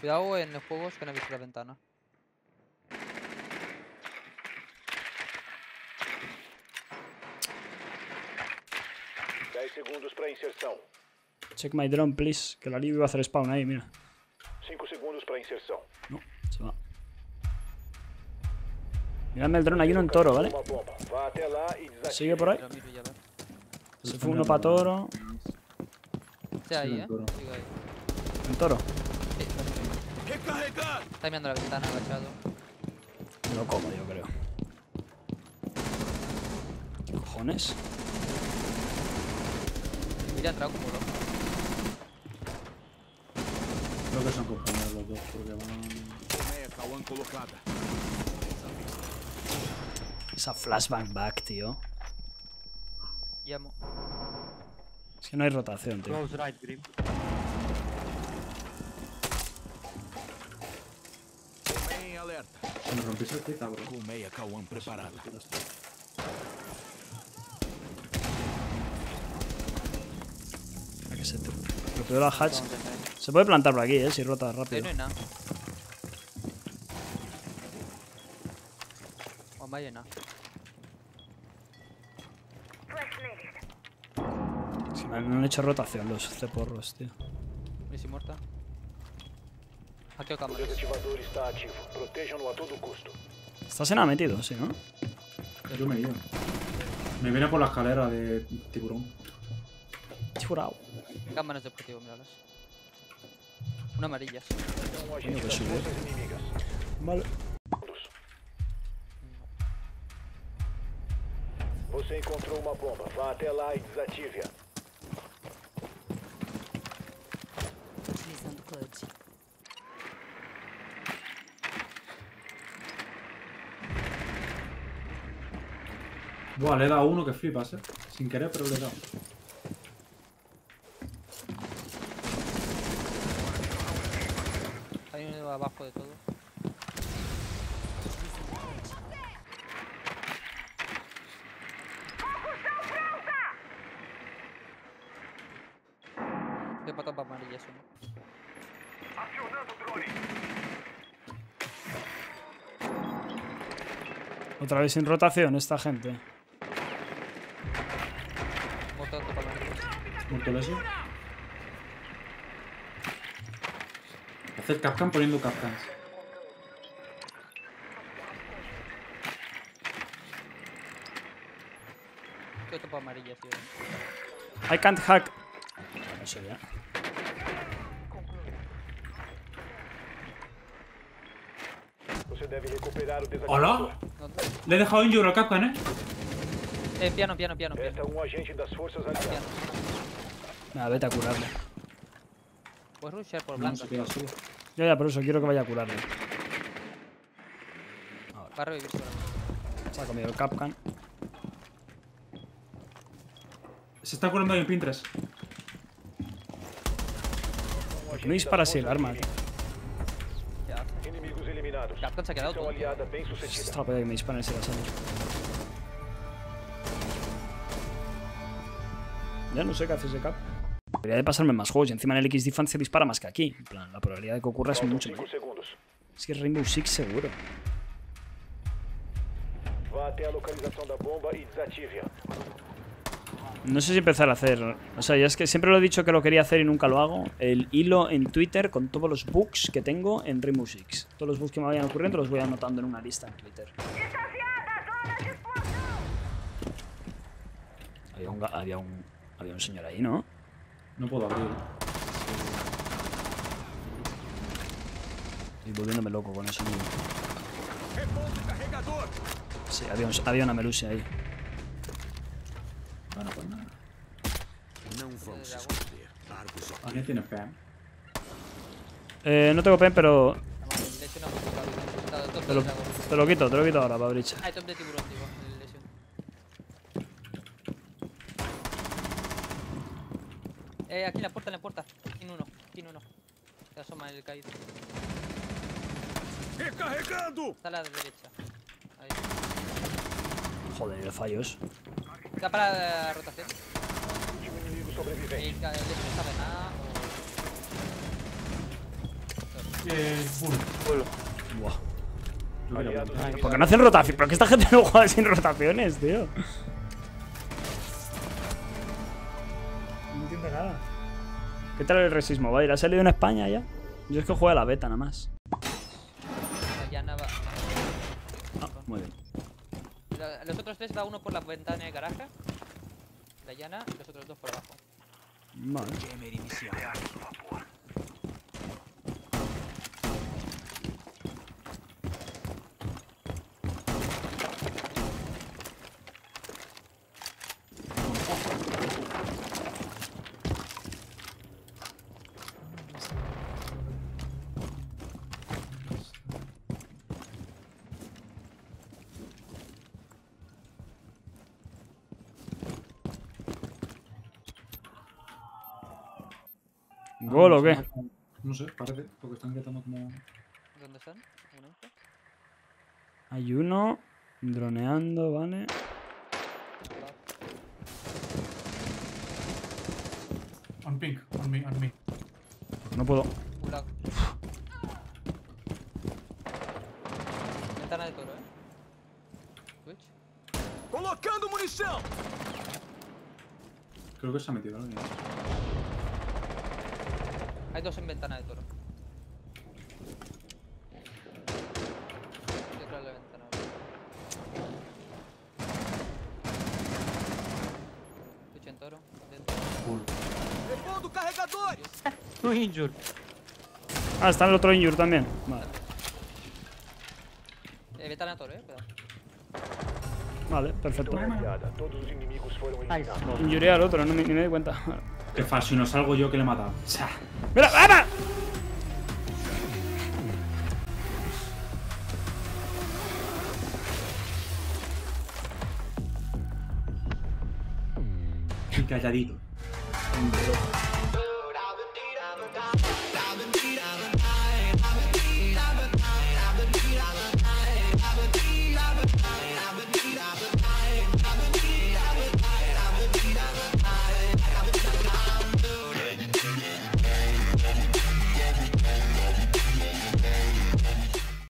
Cuidado en los juegos que no he visto la ventana. Segundos para inserción. Check my drone, please. Que la Liv iba a hacer spawn ahí, mira. 5 segundos para inserción. No, se va. Miradme el drone, hay uno en toro, ¿vale? Sigue por ahí. Se fue uno para toro. Está ahí, ¿En toro? Sí, está mirando la ventana, agachado. Me lo como, yo creo. ¿Qué cojones? Mira, entrado como loco. Creo que son compañeros los dos porque van... Esa flashbang back, tío. Llamo. Es que no hay rotación, tío. Close right, grip. Se me rompió esa teta, bro. Preparada. Lo peor la hatch. Se puede plantar por aquí, si rota rápido. No hay nada. Bomba llena. Si no han hecho rotación los ceporros, tío. Y si muerta. Hackeo cámara. Estás en A metido, sí, ¿no? Yo me he ido. Me viene por la escalera de tiburón. Churao. Cámaras de objetivo, míralas. Una amarilla. Coño, que sube. Vale. Você encontrou uma bomba. Vá até lá e desative. Utilizando clutch. Buah, le he dado uno que flipas, eh. Sin querer, pero le he dado. Abajo de todo. De patas para amarillas. Otra vez en rotación esta gente. ¿Muerto eso? Hacer Kapkan poniendo Kapkan. Yo topo amarilla, tío. I can't hack. No sé ya. ¿Hola? Le he dejado injuro a Kapkan, ¿eh? Piano. Nada, vete a curarle. Puedes rushear por blanco. No, ya, por eso quiero que vaya a curarle. Ahora. Va a revivir solo. Se ha comido el Kapkan. Se está curando en Pinterest. No dispara así el arma. Kapkan se ha quedado todo. Se está pegando que me disparan ese asado. Ya no sé qué hace ese Kapkan. La probabilidad de pasarme más juegos y encima en el X-Defense se dispara más que aquí. En plan, la probabilidad de que ocurra es mucho más. Es que es Rainbow Six seguro. No sé si empezar a hacer. O sea, ya es que siempre lo he dicho que lo quería hacer y nunca lo hago. El hilo en Twitter con todos los bugs que tengo en Rainbow Six. Todos los bugs que me vayan ocurriendo los voy anotando en una lista en Twitter. Había un señor ahí, ¿no? No puedo abrir. Estoy volviéndome loco con eso mismo. Sí, había una melusia ahí. Bueno, pues nada. ¿A quién tiene PEM? No tengo PEM, pero... Te lo quito ahora, para brecha. Ah, top de tiburón, tío. Aquí en la puerta. Tiene uno. Se asoma el caído. ¡Recargando! Está a la derecha. Ahí. Joder, los fallos. Está para la rotación. El hecho no sabe nada. Full. Buah. ¿Por qué no hacen rotación? ¿Por qué esta gente no juega sin rotaciones, tío? No entiendo nada. ¿Qué tal el resismo? ¿Va a ir? ¿Ha salido en España ya? Yo es que juego a la beta nada más. Ah, muy bien. Los otros tres va uno por la ventana del garaje. La llana y los otros dos por abajo. Vale. ¿Gol o qué? No sé, parece, porque están quedando como... ¿Dónde están? Hay uno droneando, vale. On pink, on me. No puedo. Ventana de toro, Twitch. ¡Colocando munición! Creo que se ha metido alguien. Hay dos en ventana de toro. Detrás de la ventana. Escucha en toro. ¡Respondo, cargadores! Un injur. Ah, está el otro injur también. Vale. Ventana de toro, cuidado. Vale, perfecto. Injuré al otro, ni me di cuenta. Qué fácil, si no salgo yo que le he matado. ¡Mira! ¡Ama! Y calladito.